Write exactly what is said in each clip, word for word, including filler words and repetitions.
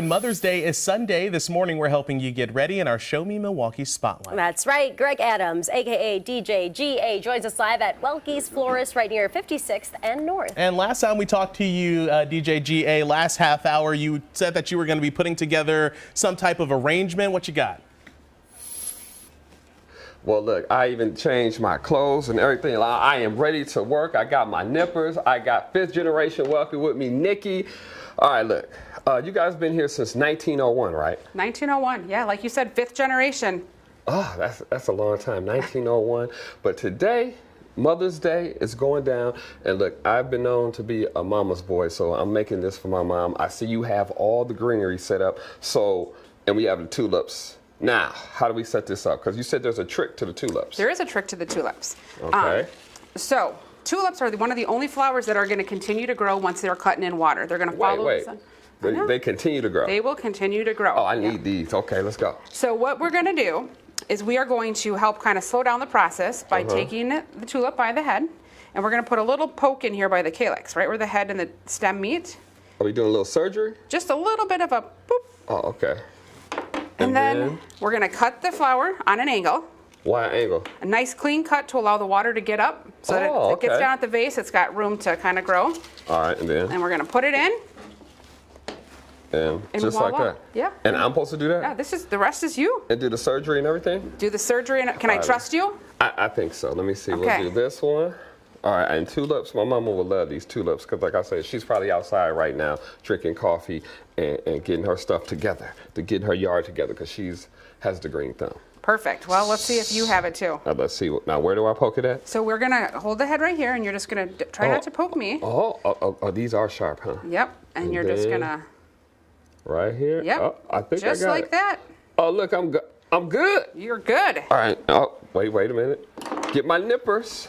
Mother's Day is Sunday. This morning we're helping you get ready in our Show Me Milwaukee Spotlight. That's right. Greg Adams, a k a. D J G A, joins us live at Welke's Florist right near fifty-sixth and North. And last time we talked to you, uh, D J G A, last half hour, you said that you were going to be putting together some type of arrangement. What you got? Well, look, I even changed my clothes and everything. I am ready to work. I got my nippers. I got fifth generation Welke with me, Nikki. All right, look, uh, you guys been here since nineteen oh one, right? nineteen oh one, yeah, like you said, fifth generation. Oh, that's, that's a long time, nineteen oh one. But today, Mother's Day is going down. And look, I've been known to be a mama's boy, so I'm making this for my mom. I see you have all the greenery set up, so, and we have the tulips. Now, how do we set this up? Because you said there's a trick to the tulips. There is a trick to the tulips. Okay. Um, so, tulips are one of the only flowers that are going to continue to grow once they're cut in water. They're going to follow wait, wait. the sun. They, they continue to grow. They will continue to grow. Oh, I need yeah. these. Okay, let's go. So what we're going to do is we are going to help kind of slow down the process by uh-huh. taking the tulip by the head, and we're going to put a little poke in here by the calyx, right where the head and the stem meet. Are we doing a little surgery? Just a little bit of a boop. Oh, okay. And, and then, then we're going to cut the flower on an angle. Why an angle? A nice clean cut to allow the water to get up so oh, that it, it okay. gets down at the base. It's got room to kind of grow. All right, and then? And we're going to put it in. And, and just voila. like that? Yeah. And I'm supposed to do that? Yeah, this is, the rest is you. And do the surgery and everything? Do the surgery and, can right. I trust you? I, I think so. Let me see. Okay. We'll do this one. All right, and tulips, my mama would love these tulips because like I said, she's probably outside right now drinking coffee and, and getting her stuff together, to get her yard together because she's has the green thumb. Perfect. Well, let's see if you have it too. Now, let's see. Now, where do I poke it at? So we're going to hold the head right here, and you're just going to try oh, not to poke me. Oh, oh, oh, oh, these are sharp, huh? Yep. And, and you're just going to... Right here? Yep. Oh, I think just I got like it. that. Oh, look, I'm, go I'm good. You're good. All right. Oh, wait, wait a minute. Get my nippers.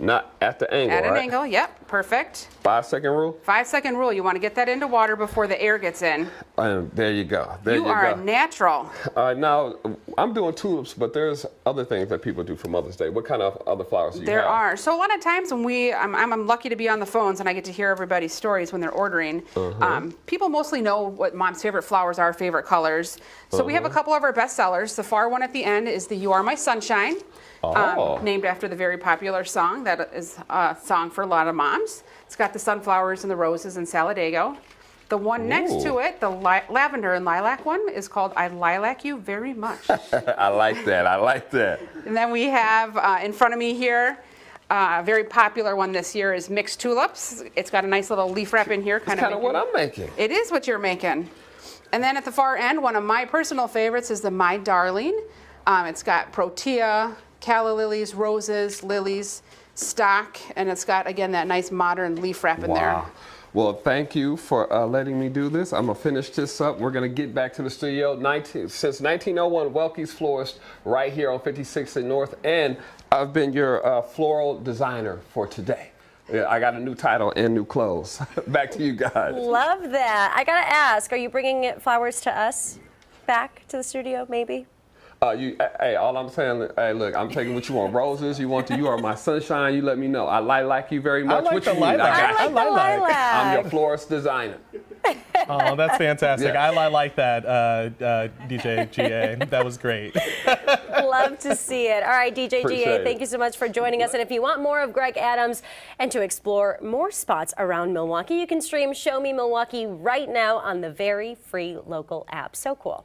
Not at the angle, At an right? angle, yep. Perfect. Five-second rule? Five-second rule. You want to get that into water before the air gets in. Um, there you go. There you, you are go. a natural. Uh, now, I'm doing tulips, but there's other things that people do for Mother's Day. What kind of other flowers do you there have? There are. So a lot of times when we, I'm, I'm lucky to be on the phones and I get to hear everybody's stories when they're ordering. Uh-huh. um, people mostly know what mom's favorite flowers are, favorite colors. So uh-huh. we have a couple of our best sellers. The far one at the end is the You Are My Sunshine, oh. um, named after the very popular song. That is a song for a lot of moms. It's got the sunflowers and the roses and Saladigo. The one Ooh. next to it, the li lavender and lilac one, is called I Lilac You Very Much. I like that. I like that. And then we have uh, in front of me here, uh, a very popular one this year is mixed tulips. It's got a nice little leaf wrap in here. Kind it's of making, what I'm making. It is what you're making. And then at the far end, one of my personal favorites is the My Darling. Um, it's got protea, calla lilies, roses, lilies, stock, and it's got, again, that nice modern leaf wrap in wow. there. Well, thank you for uh, letting me do this. I'm going to finish this up. We're going to get back to the studio. nineteen, since nineteen oh one, Welke's Florist right here on fifty-sixth and North, and I've been your uh, floral designer for today. Yeah, I got a new title and new clothes. Back to you guys. Love that. I got to ask, are you bringing flowers to us back to the studio, maybe? Uh, you, hey, all I'm saying, hey, look, I'm taking what you want. Roses, you want to, you are my sunshine, you let me know. I lilac you very much. I like what the you lilac. I, got I, like I like the lilac. I'm your florist designer. Oh, that's fantastic. Yeah. I, I like that, uh, uh, D J G A. That was great. Love to see it. All right, D J G A, thank you so much for joining us. And if you want more of Greg Adams and to explore more spots around Milwaukee, you can stream Show Me Milwaukee right now on the very free local app. So cool.